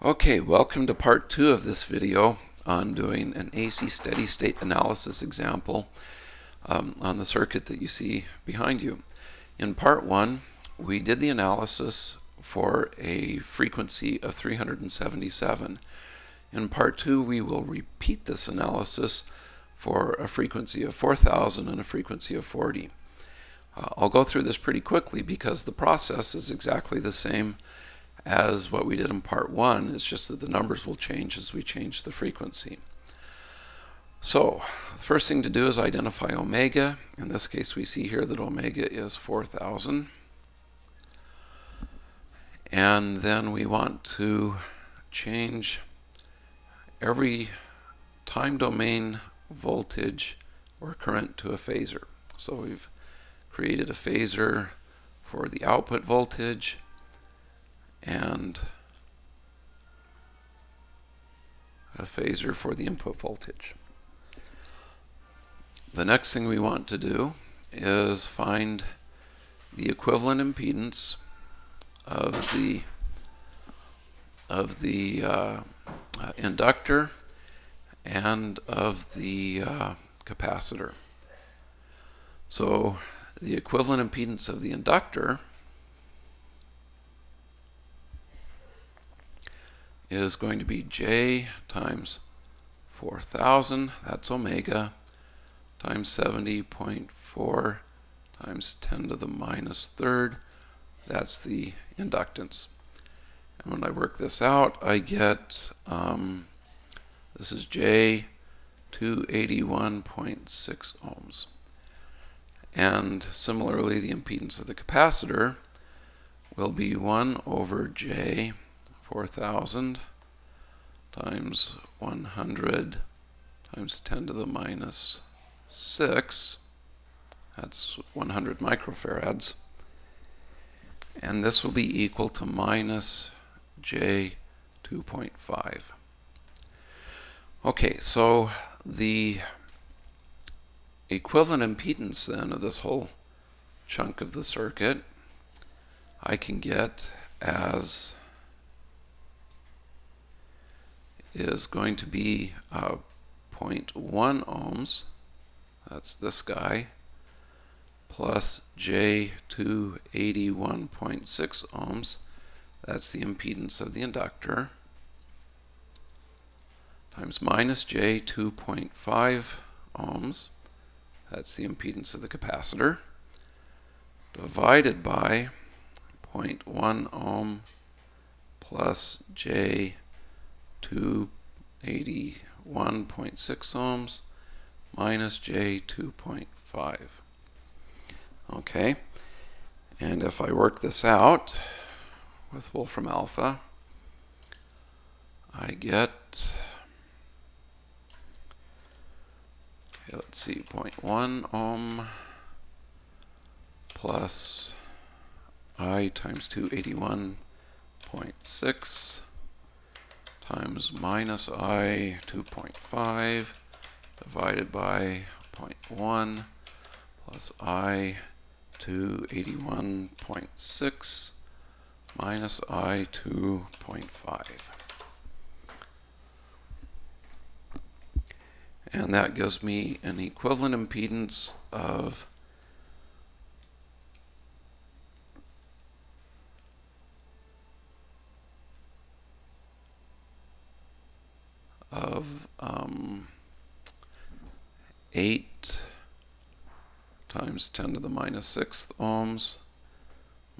Okay, welcome to part 2 of this video on doing an AC steady state analysis example on the circuit that you see behind you. In part 1, we did the analysis for a frequency of 377. In part 2, we will repeat this analysis for a frequency of 4000 and a frequency of 40. I'll go through this pretty quickly because the process is exactly the same as what we did in part 1, it's just that the numbers will change as we change the frequency. So, the first thing to do is identify omega. In this case, we see here that omega is 4000. And then we want to change every time domain voltage or current to a phasor. So we've created a phasor for the output voltage, and a phasor for the input voltage. The next thing we want to do is find the equivalent impedance of the inductor and of the capacitor. So the equivalent impedance of the inductor is going to be J times 4000, that's omega, times 70.4 times 10 to the minus third, that's the inductance. And when I work this out, I get, this is J, 281.6 ohms. And similarly, the impedance of the capacitor will be 1 over J, 4000 times 100 times 10 to the minus 6, that's 100 microfarads, and this will be equal to minus J 2.5. Okay, so the equivalent impedance then of this whole chunk of the circuit I can get as is going to be 0.1 ohms, that's this guy, plus J281.6 ohms, that's the impedance of the inductor, times minus J2.5 ohms, that's the impedance of the capacitor, divided by 0.1 ohm plus J 281.6 ohms minus J 2.5. Okay, and if I work this out with Wolfram Alpha, I get, okay, let's see, 0.1 ohm plus I times 281.6 times minus I 2.5 divided by 0.1 plus I 281.6 minus I 2.5. And that gives me an equivalent impedance of 8 times 10 to the minus 6th ohms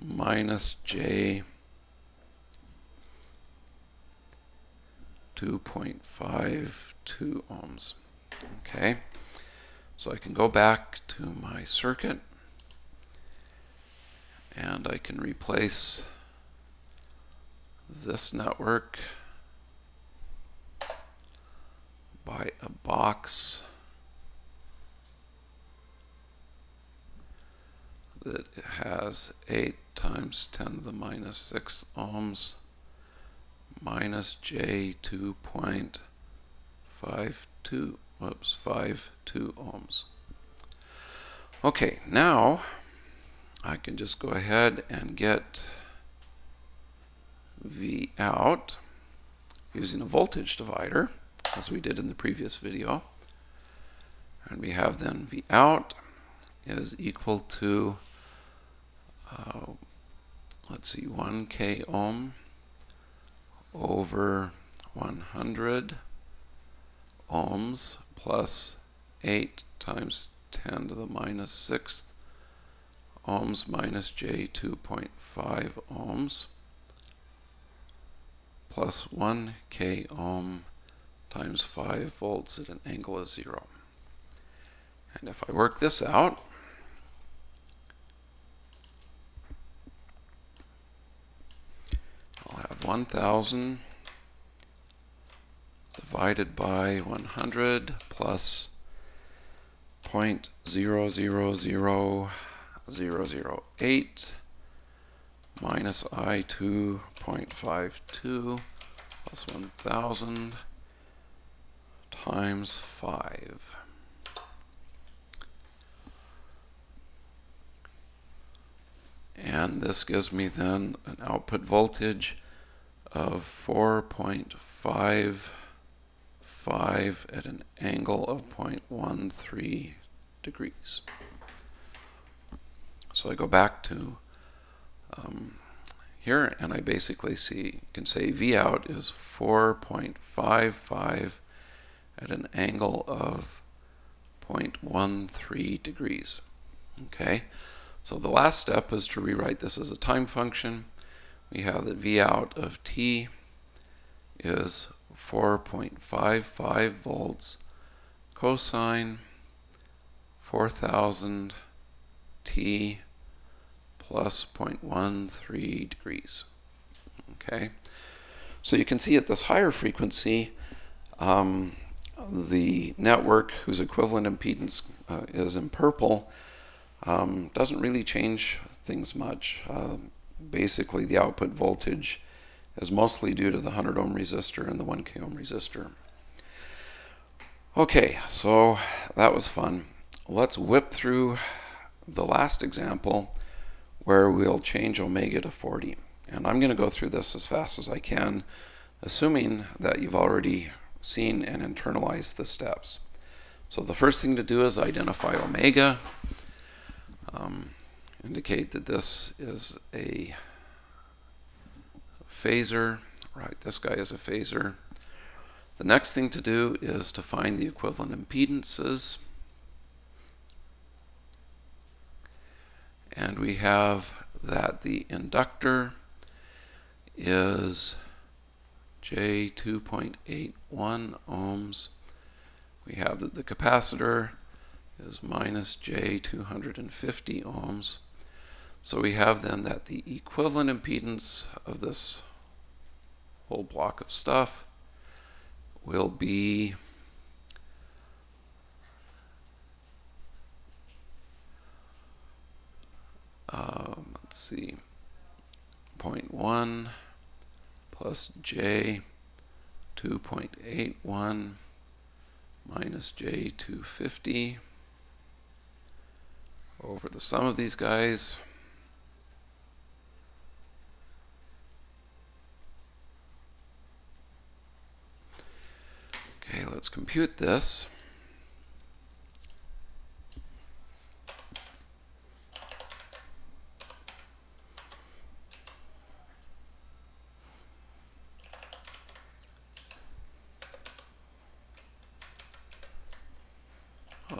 minus J 2.52 ohms. Okay, so I can go back to my circuit and I can replace this network by a box that has 8 times 10 to the minus 6 ohms minus J 2.52 ohms. Okay, now I can just go ahead and get V out using a voltage divider, as we did in the previous video. And we have then V out is equal to, let's see, 1k ohm over 100 ohms plus 8 times 10 to the minus 6th ohms minus j 2.5 ohms plus 1k ohm times 5 volts at an angle of 0. And if I work this out, I'll have 1,000 divided by 100 plus 0.000008 minus I 2.52 plus 1,000 times 5. And this gives me then an output voltage of 4.55 at an angle of 0.13 degrees. So I go back to here, and I basically can say V out is 4.55 at an angle of 0.13 degrees. Okay. So the last step is to rewrite this as a time function. We have that V out of t is 4.55 volts cosine 4,000 t plus 0.13 degrees. Okay, so you can see at this higher frequency, the network whose equivalent impedance is in purple doesn't really change things much. Basically, the output voltage is mostly due to the 100 ohm resistor and the 1k ohm resistor. Okay, so that was fun. Let's whip through the last example where we'll change omega to 40. And I'm going to go through this as fast as I can, assuming that you've already seen and internalized the steps. So the first thing to do is identify omega. Indicate that this is a phasor. Right, this guy is a phasor. The next thing to do is to find the equivalent impedances. And we have that the inductor is J2.81 ohms. We have that the capacitor is minus J 250 ohms. So we have then that the equivalent impedance of this whole block of stuff will be let's see, 0.1 plus J 2.81 minus J 250 over the sum of these guys. Okay, let's compute this.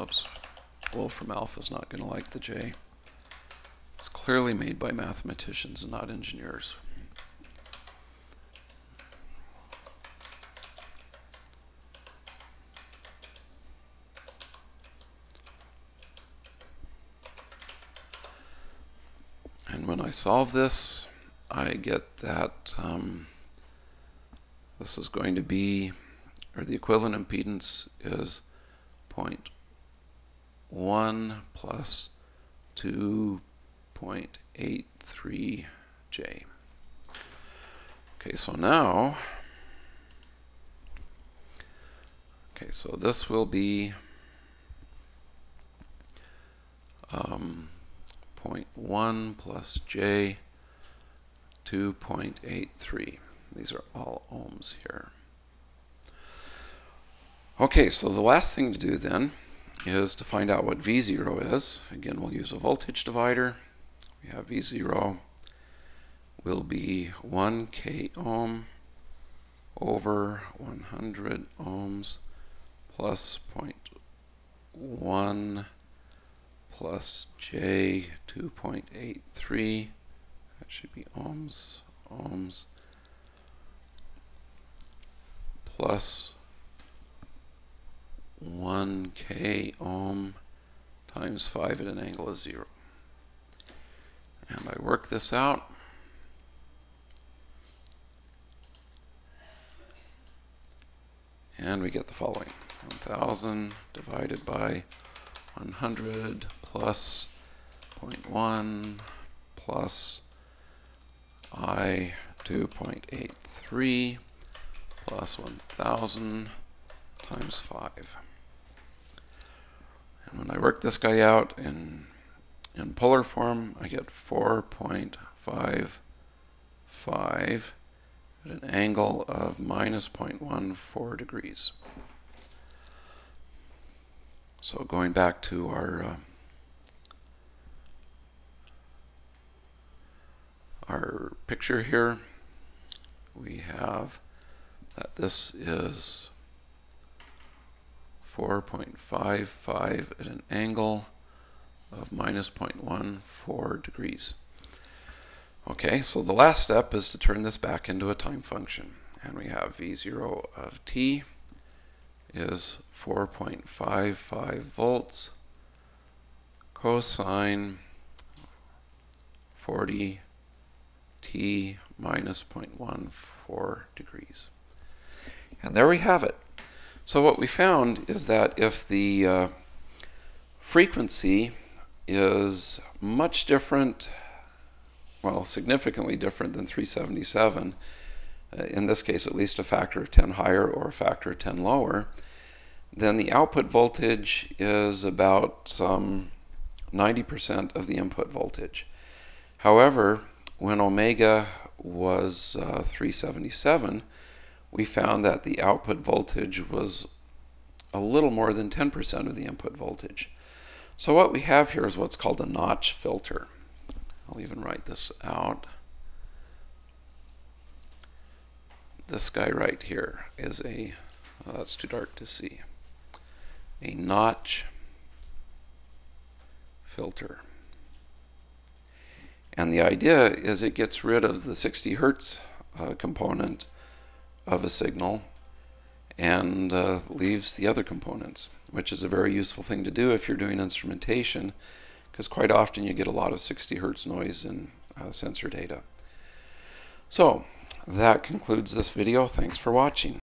Oops. Wolfram Alpha is not going to like the J. It's clearly made by mathematicians and not engineers. And when I solve this, I get that this is going to be, or the equivalent impedance is 0.1 plus 2.83 J. Okay, so now, okay, so this will be 0.1 plus J 2.83. These are all ohms here. Okay, so the last thing to do then is to find out what V0 is. Again, we'll use a voltage divider. We have V0 will be 1 k ohm over 100 ohms plus 0.1 plus J 2.83. That should be ohms, plus 1 k ohm times 5 at an angle of 0. And I work this out. And we get the following: 1000 divided by 100 plus 0.1 plus I 2.83 plus 1000 times 5. And when I work this guy out in polar form, I get 4.55 at an angle of minus 0.14 degrees. So going back to our picture here, we have that this is 4.55 at an angle of minus 0.14 degrees. Okay, so the last step is to turn this back into a time function. And we have V0 of t is 4.55 volts cosine 40 t minus 0.14 degrees. And there we have it. So what we found is that if the frequency is much different, well, significantly different than 377, in this case at least a factor of 10 higher or a factor of 10 lower, then the output voltage is about 90% of the input voltage. However, when omega was 377, we found that the output voltage was a little more than 10% of the input voltage. So what we have here is what's called a notch filter. I'll even write this out. This guy right here is a, well, that's too dark to see, a notch filter. And the idea is it gets rid of the 60 hertz component of a signal and leaves the other components, which is a very useful thing to do if you're doing instrumentation, because quite often you get a lot of 60 hertz noise in sensor data. So that concludes this video. Thanks for watching.